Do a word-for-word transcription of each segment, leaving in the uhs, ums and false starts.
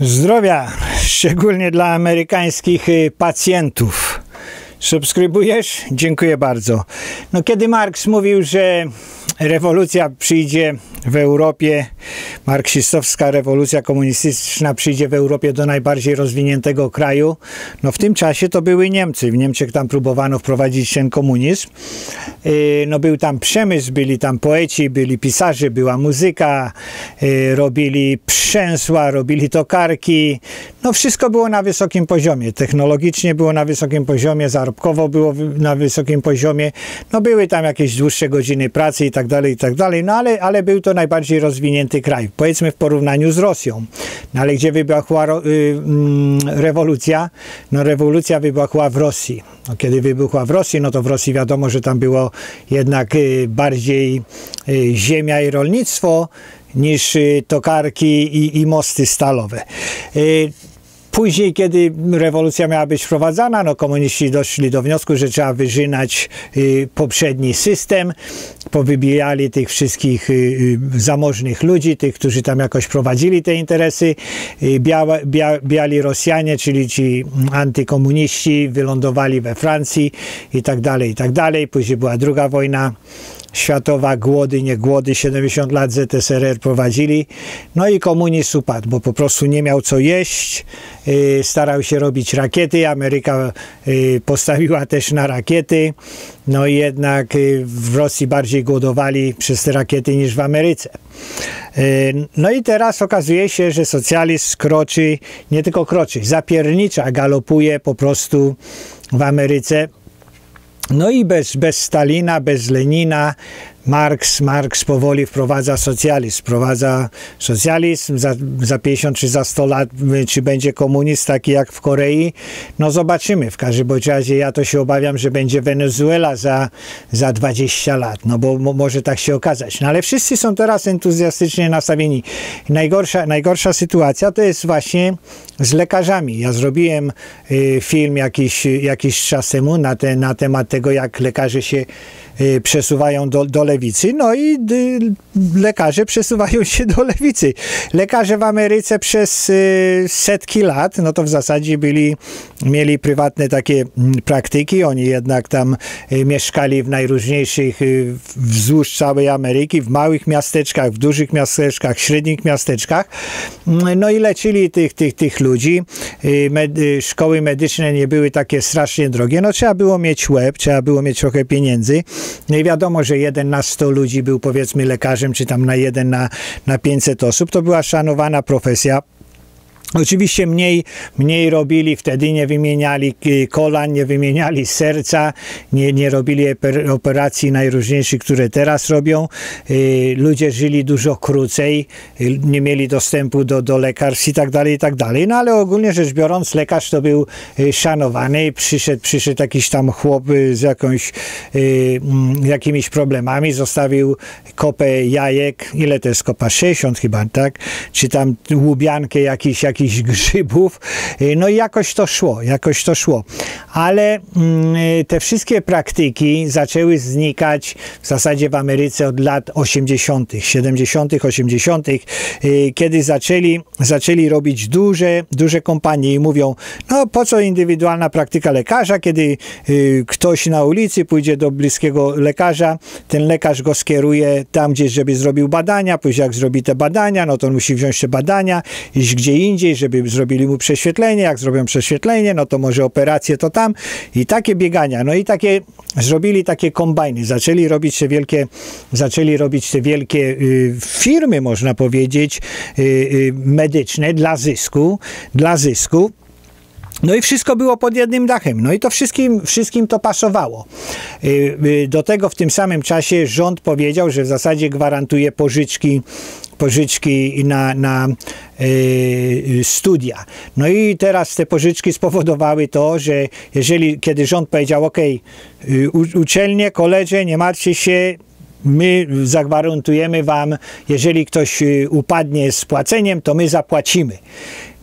Zdrowia, szczególnie dla amerykańskich pacjentów. Subskrybujesz? Dziękuję bardzo. No, kiedy Marks mówił, że rewolucja przyjdzie w Europie, marksistowska rewolucja komunistyczna przyjdzie w Europie do najbardziej rozwiniętego kraju, no w tym czasie to były Niemcy. W Niemczech tam próbowano wprowadzić ten komunizm. Yy, no był tam przemysł, byli tam poeci, byli pisarze, była muzyka, yy, robili przęsła, robili tokarki. No wszystko było na wysokim poziomie. Technologicznie było na wysokim poziomie, zarobkowo było na wysokim poziomie. No były tam jakieś dłuższe godziny pracy i tak dalej, i tak dalej. No ale, ale był to najbardziej rozwinięty kraj, powiedzmy w porównaniu z Rosją. No ale gdzie wybuchła y, y, rewolucja? No rewolucja wybuchła w Rosji. No, kiedy wybuchła w Rosji, no to w Rosji wiadomo, że tam było jednak y, bardziej y, ziemia i rolnictwo niż y, tokarki i, i mosty stalowe. Y, Później, kiedy rewolucja miała być wprowadzana, no komuniści doszli do wniosku, że trzeba wyrzynać y, poprzedni system. Powybijali tych wszystkich y, y, zamożnych ludzi, tych, którzy tam jakoś prowadzili te interesy. Y, biała, bia, biali Rosjanie, czyli ci antykomuniści, wylądowali we Francji i tak dalej, i tak dalej. Później była druga wojna światowa, głody, nie głody, siedemdziesiąt lat Z S R R prowadzili. No i komunizm upadł, bo po prostu nie miał co jeść. Yy, starał się robić rakiety. Ameryka yy, postawiła też na rakiety. No i jednak yy, w Rosji bardziej głodowali przez te rakiety niż w Ameryce. Yy, no i teraz okazuje się, że socjalizm kroczy, nie tylko kroczy, zapiernicza, galopuje po prostu w Ameryce. No i bez, bez Stalina, bez Lenina, Marks, Marks powoli wprowadza socjalizm. Wprowadza socjalizm za, za pięćdziesiąt czy za sto lat, czy będzie komunizm taki jak w Korei. No zobaczymy. W każdym razie ja to się obawiam, że będzie Wenezuela za, za dwadzieścia lat. No bo mo, może tak się okazać. No ale wszyscy są teraz entuzjastycznie nastawieni. Najgorsza, najgorsza sytuacja to jest właśnie z lekarzami. Ja zrobiłem y, film jakiś, jakiś czas temu na, te, na temat tego, jak lekarze się y, przesuwają do, do lewicy. No i lekarze przesuwają się do lewicy. Lekarze w Ameryce przez y, setki lat, no to w zasadzie byli, mieli prywatne takie praktyki. Oni jednak tam y, mieszkali w najróżniejszych, y, wzdłuż całej Ameryki, w małych miasteczkach, w dużych miasteczkach, średnich miasteczkach. No i leczyli tych, tych, tych ludzi. Y, medy, szkoły medyczne nie były takie strasznie drogie. No trzeba było mieć łeb, trzeba było mieć trochę pieniędzy. No i wiadomo, że jeden na na sto ludzi był powiedzmy lekarzem, czy tam na jeden na, na pięćset osób. To była szanowana profesja. Oczywiście mniej, mniej robili wtedy, nie wymieniali kolan, nie wymieniali serca, nie, nie robili operacji najróżniejszych, które teraz robią. Yy, ludzie żyli dużo krócej, yy, nie mieli dostępu do, do lekarstw i tak dalej, i tak dalej. No ale ogólnie rzecz biorąc, lekarz to był yy, szanowany. Przyszedł, przyszedł jakiś tam chłop yy, z jakąś, yy, jakimiś problemami, zostawił kopę jajek, ile to jest kopa? sześćdziesiąt chyba, tak? Czy tam łubiankę jakiś, jakiś jakichś grzybów, no i jakoś to szło, jakoś to szło. Ale mm, te wszystkie praktyki zaczęły znikać w zasadzie w Ameryce od lat osiemdziesiątych, siedemdziesiątych, osiemdziesiątych, yy, kiedy zaczęli, zaczęli robić duże, duże kompanie i mówią, no po co indywidualna praktyka lekarza, kiedy yy, ktoś na ulicy pójdzie do bliskiego lekarza, ten lekarz go skieruje tam gdzieś, żeby zrobił badania, później jak zrobi te badania, no to on musi wziąć te badania, iść gdzie indziej, żeby zrobili mu prześwietlenie, jak zrobią prześwietlenie, no to może operację to tam i takie biegania, no i takie zrobili takie kombajny, zaczęli robić te wielkie, zaczęli robić te wielkie y, firmy, można powiedzieć, y, y, medyczne dla zysku, dla zysku. No i wszystko było pod jednym dachem. No i to wszystkim, wszystkim to pasowało. Do tego w tym samym czasie rząd powiedział, że w zasadzie gwarantuje pożyczki, pożyczki na, na yy, studia. No i teraz te pożyczki spowodowały to, że jeżeli, kiedy rząd powiedział, ok, uczelnie, koledzy, nie martwcie się, my zagwarantujemy wam, jeżeli ktoś upadnie z płaceniem, to my zapłacimy.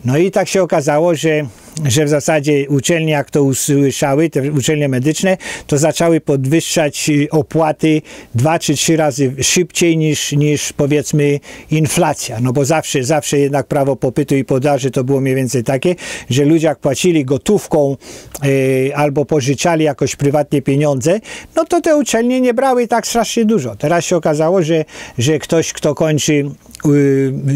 No i tak się okazało, że że w zasadzie uczelnie, jak to usłyszały, te uczelnie medyczne, to zaczęły podwyższać opłaty dwa czy trzy razy szybciej niż, niż powiedzmy inflacja, no bo zawsze, zawsze jednak prawo popytu i podaży to było mniej więcej takie, że ludzie jak płacili gotówką yy, albo pożyczali jakoś prywatnie pieniądze, no to te uczelnie nie brały tak strasznie dużo. Teraz się okazało, że, że ktoś, kto kończy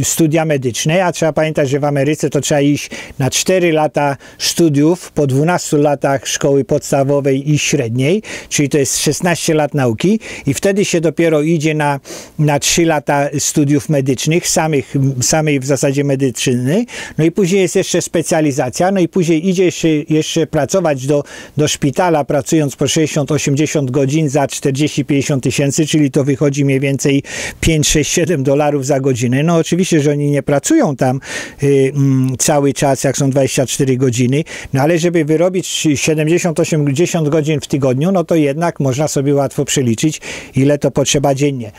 studia medyczne, a trzeba pamiętać, że w Ameryce to trzeba iść na cztery lata studiów, po dwunastu latach szkoły podstawowej i średniej, czyli to jest szesnaście lat nauki i wtedy się dopiero idzie na, na trzy lata studiów medycznych, samych, samej w zasadzie medycyny, no i później jest jeszcze specjalizacja, no i później idzie się jeszcze pracować do, do szpitala, pracując po sześćdziesiąt osiemdziesiąt godzin za czterdzieści pięćdziesiąt tysięcy, czyli to wychodzi mniej więcej pięć sześć siedem dolarów za godzinę. No oczywiście, że oni nie pracują tam y, m, cały czas, jak są dwadzieścia cztery godziny, no ale żeby wyrobić siedemdziesiąt osiemdziesiąt godzin w tygodniu, no to jednak można sobie łatwo przeliczyć, ile to potrzeba dziennie.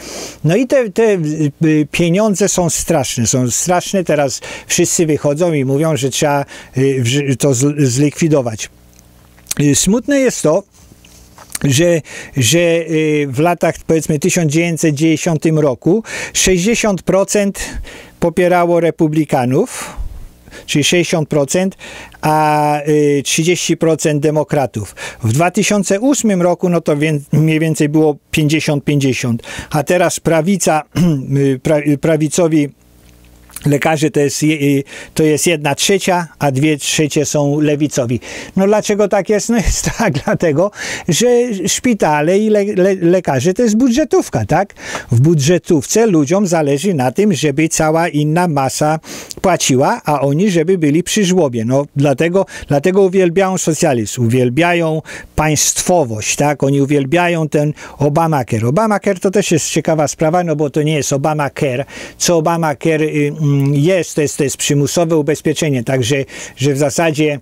No i te, te pieniądze są straszne, są straszne. Teraz wszyscy wychodzą i mówią, że trzeba y, to zlikwidować. Smutne jest to, że, że w latach, powiedzmy, tysiąc dziewięćset dziesiątym roku sześćdziesiąt procent popierało republikanów, czyli sześćdziesiąt procent, a trzydzieści procent demokratów. W dwa tysiące ósmym roku no to mniej więcej było pięćdziesiąt pięćdziesiąt, a teraz prawica, prawicowi lekarze to jest, to jest jedna trzecia, a dwie trzecie są lewicowi. No dlaczego tak jest? No jest tak dlatego, że szpitale i le, le, lekarze to jest budżetówka, tak? W budżetówce ludziom zależy na tym, żeby cała inna masa płaciła, a oni żeby byli przy żłobie. No dlatego, dlatego uwielbiają socjalizm, uwielbiają państwowość, tak? Oni uwielbiają ten Obamacare. Obamacare to też jest ciekawa sprawa, no bo to nie jest Obamacare. Co Obamacare y, jest, to jest, to jest przymusowe ubezpieczenie, także, że w zasadzie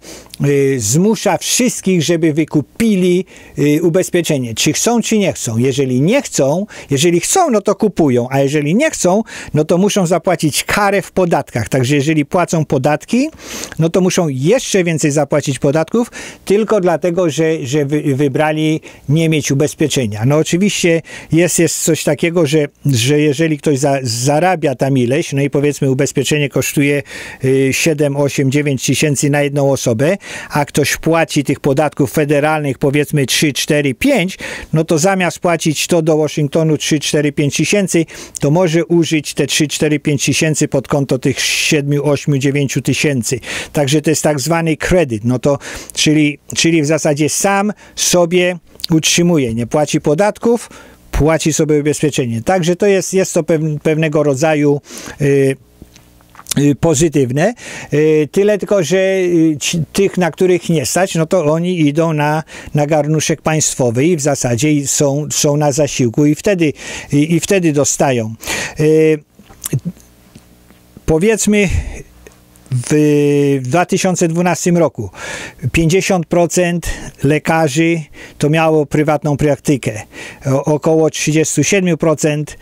y, zmusza wszystkich, żeby wykupili y, ubezpieczenie, czy chcą, czy nie chcą. Jeżeli nie chcą, jeżeli chcą, no to kupują, a jeżeli nie chcą, no to muszą zapłacić karę w podatkach, także jeżeli płacą podatki, no to muszą jeszcze więcej zapłacić podatków, tylko dlatego, że, że wy, wybrali nie mieć ubezpieczenia. No oczywiście jest, jest coś takiego, że, że jeżeli ktoś za, zarabia tam ileś, no i powiedzmy ubezpieczenie kosztuje siedem, osiem, dziewięć tysięcy na jedną osobę, a ktoś płaci tych podatków federalnych powiedzmy trzy, cztery, pięć, no to zamiast płacić to do Waszyngtonu trzy, cztery, pięć tysięcy, to może użyć te trzy, cztery, pięć tysięcy pod konto tych siedem, osiem, dziewięć tysięcy. Także to jest tak zwany kredyt, no to, czyli, czyli w zasadzie sam sobie utrzymuje, nie płaci podatków, płaci sobie ubezpieczenie. Także to jest, jest to pewnego rodzaju y pozytywne, tyle tylko, że ci, tych, na których nie stać, no to oni idą na, na garnuszek państwowy i w zasadzie są, są na zasiłku i wtedy, i, i wtedy dostają. Yy, powiedzmy w dwa tysiące dwunastym roku pięćdziesiąt procent lekarzy to miało prywatną praktykę, o, około trzydzieści siedem procent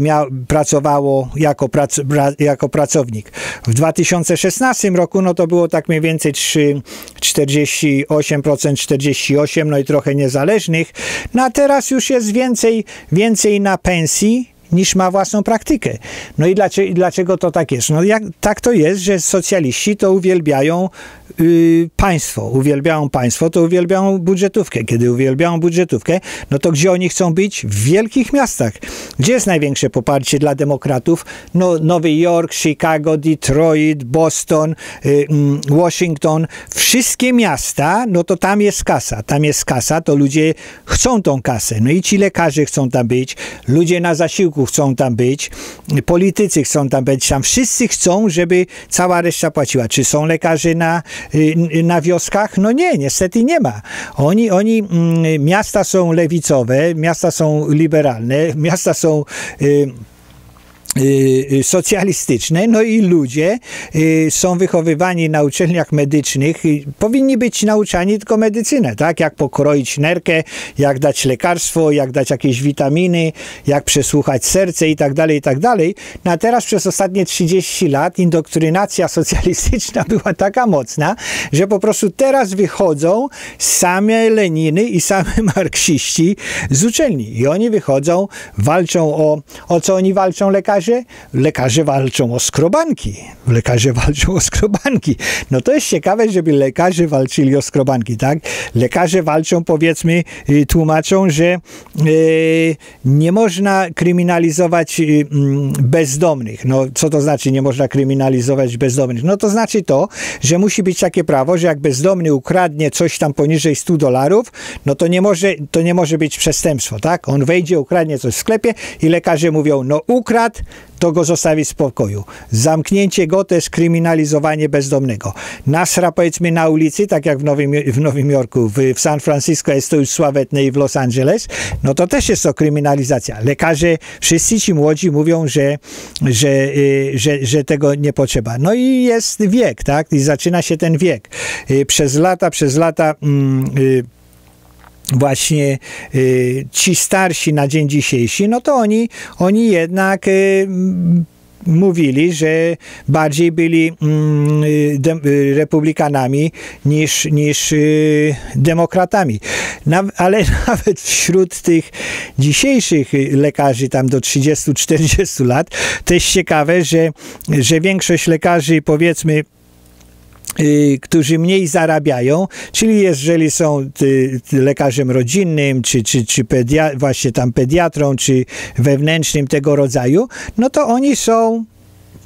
Miał, pracowało jako, prac, pra, jako pracownik. W dwa tysiące szesnastym roku no to było tak mniej więcej czterdzieści osiem procent, czterdzieści osiem procent, no i trochę niezależnych. No a teraz już jest więcej, więcej na pensji niż ma własną praktykę. No i dlaczego, dlaczego to tak jest? No jak, tak to jest, że socjaliści to uwielbiają yy, państwo. Uwielbiają państwo, to uwielbiają budżetówkę. Kiedy uwielbiają budżetówkę, no to gdzie oni chcą być? W wielkich miastach. Gdzie jest największe poparcie dla demokratów? No Nowy Jork, Chicago, Detroit, Boston, yy, Washington. Wszystkie miasta, no to tam jest kasa. Tam jest kasa, to ludzie chcą tą kasę. No i ci lekarze chcą tam być. Ludzie na zasiłku chcą tam być, politycy chcą tam być, tam wszyscy chcą, żeby cała reszta płaciła. Czy są lekarze na, na wioskach? No nie, niestety nie ma. Oni, oni, miasta są lewicowe, miasta są liberalne, miasta są y, socjalistyczne, no i ludzie są wychowywani na uczelniach medycznych, powinni być nauczani tylko medycynę, tak? Jak pokroić nerkę, jak dać lekarstwo, jak dać jakieś witaminy, jak przesłuchać serce i tak dalej, i tak dalej. No a teraz przez ostatnie trzydzieści lat indoktrynacja socjalistyczna była taka mocna, że po prostu teraz wychodzą same Leniny i same marksiści z uczelni. I oni wychodzą, walczą o, o co oni walczą, lekarze? Lekarze walczą o skrobanki. Lekarze walczą o skrobanki. No to jest ciekawe, żeby lekarze walczyli o skrobanki, tak? Lekarze walczą, powiedzmy, tłumaczą, że y, nie można kryminalizować y, bezdomnych. No, co to znaczy nie można kryminalizować bezdomnych? No to znaczy to, że musi być takie prawo, że jak bezdomny ukradnie coś tam poniżej stu dolarów, no to nie może, to nie może być przestępstwo, tak? On wejdzie, ukradnie coś w sklepie i lekarze mówią, no ukradł, to go zostawi w spokoju. Zamknięcie go to jest kryminalizowanie bezdomnego. Nasra, powiedzmy, na ulicy, tak jak w Nowym, w Nowym Jorku, w, w San Francisco jest to już sławetne i w Los Angeles, no to też jest to kryminalizacja. Lekarze, wszyscy ci młodzi mówią, że, że, y, że, że tego nie potrzeba. No i jest wiek, tak? I zaczyna się ten wiek. Y, przez lata, przez lata y, y, właśnie y, ci starsi na dzień dzisiejszy, no to oni, oni jednak y, mówili, że bardziej byli y, de, y, republikanami niż, niż y, demokratami. Naw, ale nawet wśród tych dzisiejszych lekarzy tam do trzydziestu czterdziestu lat to jest ciekawe, że, że większość lekarzy, powiedzmy, Y, którzy mniej zarabiają, czyli jeżeli są ty, ty lekarzem rodzinnym, czy, czy, czy pedia, właśnie tam pediatrą, czy wewnętrznym tego rodzaju, no to oni są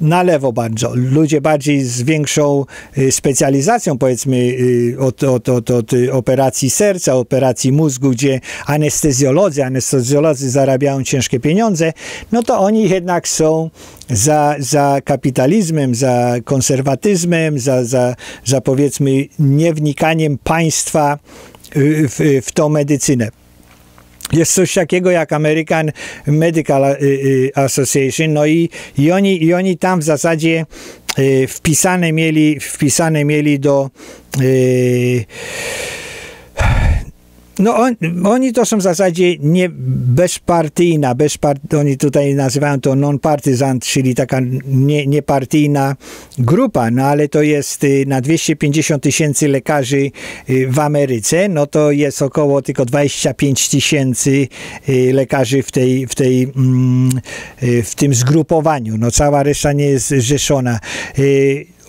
na lewo bardzo. Ludzie bardziej z większą y, specjalizacją, powiedzmy, y, od, od, od, od operacji serca, operacji mózgu, gdzie anestezjolodzy, anestezjolodzy zarabiają ciężkie pieniądze, no to oni jednak są za, za kapitalizmem, za konserwatyzmem, za, za, za powiedzmy niewnikaniem państwa y, w, w tą medycynę. Jest coś takiego jak American Medical Association, no i, i, oni, i oni tam w zasadzie y, wpisane mieli, wpisane mieli do... Y, No on, oni to są w zasadzie nie bezpartyjna, bezpart, oni tutaj nazywają to non-partisan, czyli taka nie, niepartyjna grupa, no ale to jest na dwieście pięćdziesiąt tysięcy lekarzy w Ameryce, no to jest około tylko dwadzieścia pięć tysięcy lekarzy w, tej, w, tej, w tym zgrupowaniu, no cała reszta nie jest zrzeszona.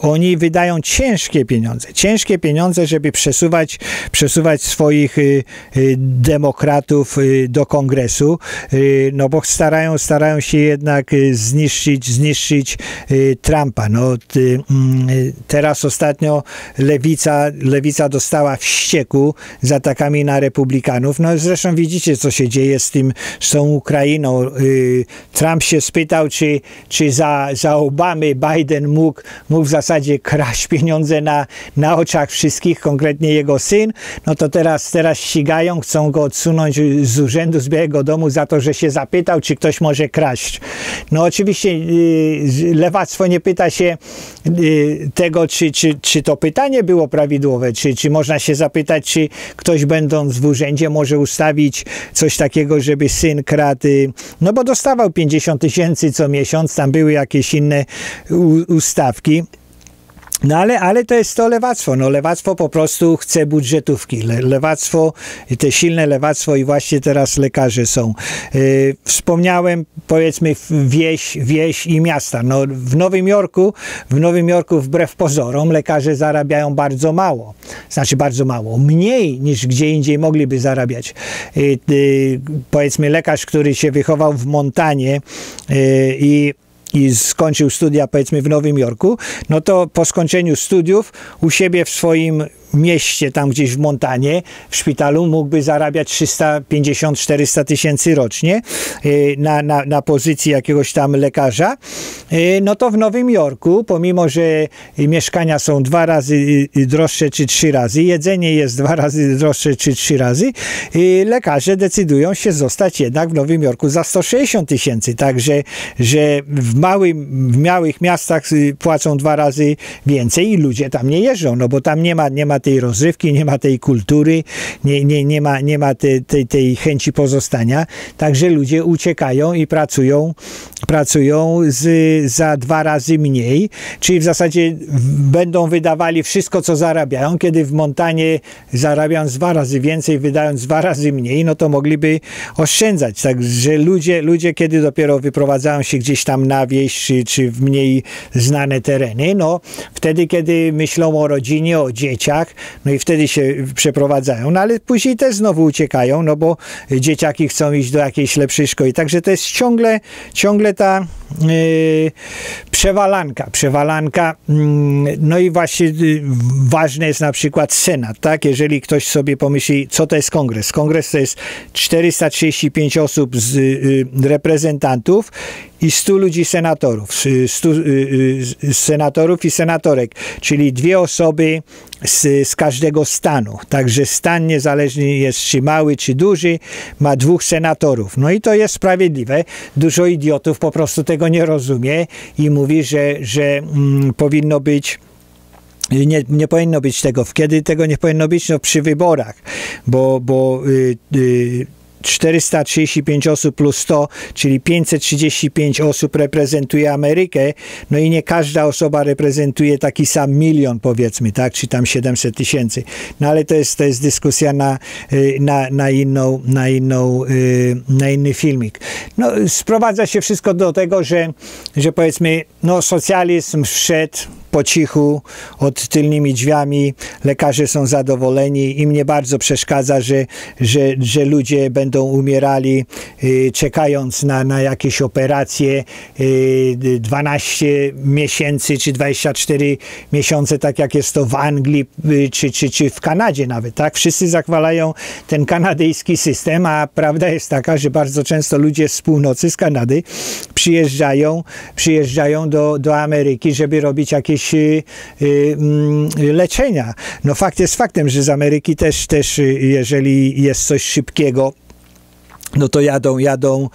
Oni wydają ciężkie pieniądze, ciężkie pieniądze, żeby przesuwać, przesuwać swoich y, y, demokratów y, do kongresu, y, no bo starają, starają się jednak y, zniszczyć, zniszczyć y, Trumpa. No, ty, y, teraz ostatnio lewica, lewica dostała wścieku z atakami na republikanów. No zresztą widzicie, co się dzieje z tym, z tą Ukrainą. Y, Trump się spytał, czy, czy za, za Obamy Biden mógł, mógł zastosować w zasadzie kraść pieniądze na, na oczach wszystkich, konkretnie jego syn, no to teraz, teraz ścigają, chcą go odsunąć z urzędu, z Białego Domu za to, że się zapytał, czy ktoś może kraść. No oczywiście yy, lewactwo nie pyta się yy, tego, czy, czy, czy to pytanie było prawidłowe, czy, czy można się zapytać, czy ktoś będąc w urzędzie może ustawić coś takiego, żeby syn kradł, yy, no bo dostawał pięćdziesiąt tysięcy co miesiąc, tam były jakieś inne u, ustawki. No ale, ale to jest to lewactwo. No lewactwo po prostu chce budżetówki. Le, lewactwo, te silne lewactwo i właśnie teraz lekarze są. Yy, wspomniałem, powiedzmy, wieś, wieś i miasta. No, w Nowym Jorku, w Nowym Jorku wbrew pozorom lekarze zarabiają bardzo mało. Znaczy bardzo mało. Mniej niż gdzie indziej mogliby zarabiać. Yy, yy, powiedzmy lekarz, który się wychował w Montanie yy, i i skończył studia, powiedzmy, w Nowym Jorku, no to po skończeniu studiów u siebie w swoim mieście, tam gdzieś w Montanie, w szpitalu mógłby zarabiać trzysta pięćdziesiąt do czterystu tysięcy rocznie na, na, na pozycji jakiegoś tam lekarza, no to w Nowym Jorku, pomimo że mieszkania są dwa razy droższe czy trzy razy, jedzenie jest dwa razy droższe czy trzy razy, lekarze decydują się zostać jednak w Nowym Jorku za sto sześćdziesiąt tysięcy, także że w małym, w małych miastach płacą dwa razy więcej i ludzie tam nie jeżdżą, no bo tam nie ma, nie ma tej rozrywki, nie ma tej kultury, nie, nie, nie ma, nie ma tej, tej, tej chęci pozostania, także ludzie uciekają i pracują, pracują z, za dwa razy mniej, czyli w zasadzie będą wydawali wszystko, co zarabiają, kiedy w Montanie zarabiając dwa razy więcej, wydając dwa razy mniej, no to mogliby oszczędzać, także ludzie, ludzie kiedy dopiero wyprowadzają się gdzieś tam na wieś, czy, czy w mniej znane tereny, no wtedy, kiedy myślą o rodzinie, o dzieciach, no i wtedy się przeprowadzają, no ale później też znowu uciekają, no bo dzieciaki chcą iść do jakiejś lepszej szkoły, także to jest ciągle, ciągle ta yy, przewalanka, przewalanka, yy, no i właśnie yy, ważny jest na przykład Senat, tak, jeżeli ktoś sobie pomyśli, co to jest Kongres, Kongres to jest czterysta trzydzieści pięć osób z yy, reprezentantów i stu ludzi senatorów, stu senatorów i senatorek, czyli dwie osoby z, z każdego stanu. Także stan niezależny jest czy mały, czy duży, ma dwóch senatorów. No i to jest sprawiedliwe. Dużo idiotów po prostu tego nie rozumie i mówi, że, że mm, powinno być... Nie, nie powinno być tego. Kiedy tego nie powinno być? No przy wyborach, bo... bo y, y, czterysta trzydzieści pięć osób plus sto, czyli pięćset trzydzieści pięć osób reprezentuje Amerykę, no i nie każda osoba reprezentuje taki sam milion, powiedzmy, tak, czy tam siedemset tysięcy. No ale to jest, to jest dyskusja na, na, na, inną, na, inną, na inny filmik. No, sprowadza się wszystko do tego, że, że powiedzmy, no socjalizm wszedł po cichu, od tylnymi drzwiami, lekarze są zadowoleni, im nie bardzo przeszkadza, że, że, że ludzie będą umierali y, czekając na, na jakieś operacje y, dwanaście miesięcy czy dwadzieścia cztery miesiące, tak jak jest to w Anglii y, czy, czy, czy w Kanadzie nawet, tak? Wszyscy zachwalają ten kanadyjski system, a prawda jest taka, że bardzo często ludzie z północy, z Kanady przyjeżdżają, przyjeżdżają do, do Ameryki, żeby robić jakieś leczenia. No fakt jest faktem, że z Ameryki też, też jeżeli jest coś szybkiego, no to jadą, jadą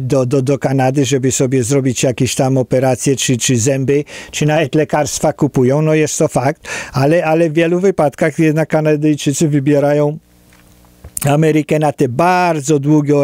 do, do, do Kanady, żeby sobie zrobić jakieś tam operacje, czy, czy zęby, czy nawet lekarstwa kupują. No jest to fakt, ale, ale w wielu wypadkach jednak Kanadyjczycy wybierają Amerykę na te bardzo długie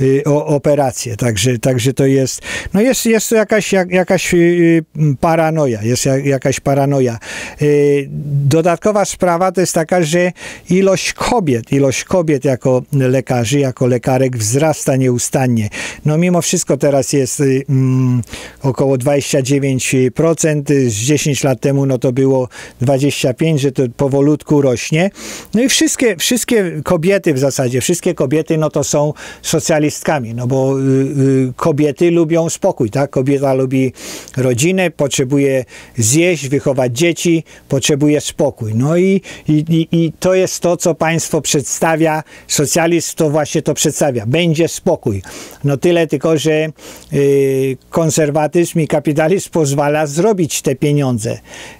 y, o, operacje, także, także to jest, no jest, jest to jakaś, jak, jakaś y, paranoja, jest jak, jakaś paranoja. Y, dodatkowa sprawa to jest taka, że ilość kobiet, ilość kobiet jako lekarzy, jako lekarek wzrasta nieustannie. No mimo wszystko teraz jest y, mm, około dwadzieścia dziewięć procent, z dziesięć lat temu no to było dwadzieścia pięć procent, że to powolutku rośnie. No i wszystkie, wszystkie kobiety w W zasadzie wszystkie kobiety, no to są socjalistkami, no bo y, y, kobiety lubią spokój, tak? Kobieta lubi rodzinę, potrzebuje zjeść, wychować dzieci, potrzebuje spokój. No i, i, i to jest to, co państwo przedstawia, socjalizm to właśnie to przedstawia. Będzie spokój. No tyle tylko, że y, konserwatyzm i kapitalizm pozwala zrobić te pieniądze,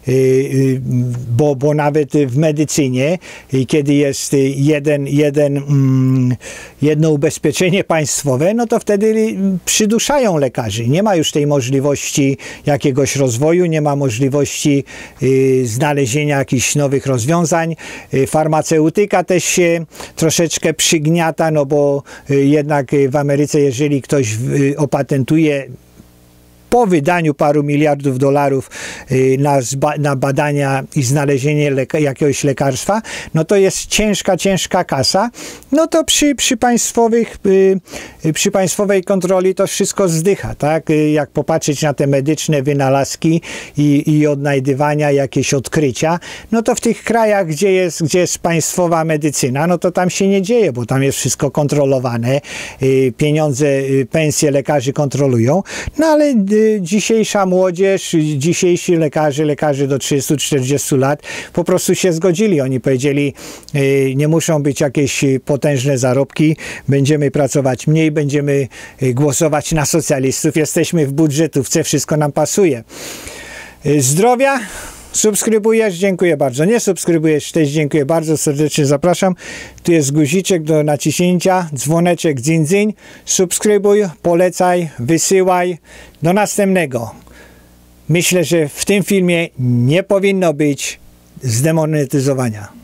y, y, bo, bo nawet w medycynie, y, kiedy jest jeden, jeden jedno ubezpieczenie państwowe, no to wtedy przyduszają lekarzy. Nie ma już tej możliwości jakiegoś rozwoju, nie ma możliwości y, znalezienia jakichś nowych rozwiązań. Y, farmaceutyka też się troszeczkę przygniata, no bo y, jednak w Ameryce, jeżeli ktoś y, opatentuje po wydaniu paru miliardów dolarów y, na, na badania i znalezienie leka, jakiegoś lekarstwa, no to jest ciężka, ciężka kasa, no to przy, przy, państwowych, y, przy państwowej kontroli to wszystko zdycha, tak? Y, jak popatrzeć na te medyczne wynalazki i, i odnajdywania, jakieś odkrycia, no to w tych krajach, gdzie jest, gdzie jest państwowa medycyna, no to tam się nie dzieje, bo tam jest wszystko kontrolowane, y, pieniądze, y, pensje lekarzy kontrolują, no ale y, dzisiejsza młodzież, dzisiejsi lekarze, lekarzy do trzydziestu czterdziestu lat po prostu się zgodzili. Oni powiedzieli, nie muszą być jakieś potężne zarobki, będziemy pracować mniej, będziemy głosować na socjalistów, jesteśmy w budżetówce, wszystko nam pasuje. Zdrowia? Subskrybujesz? Dziękuję bardzo. Nie subskrybujesz? Też dziękuję bardzo. Serdecznie zapraszam. Tu jest guziczek do naciśnięcia, dzwoneczek dzin dzin. Subskrybuj, polecaj, wysyłaj. Do następnego. Myślę, że w tym filmie nie powinno być zdemonetyzowania.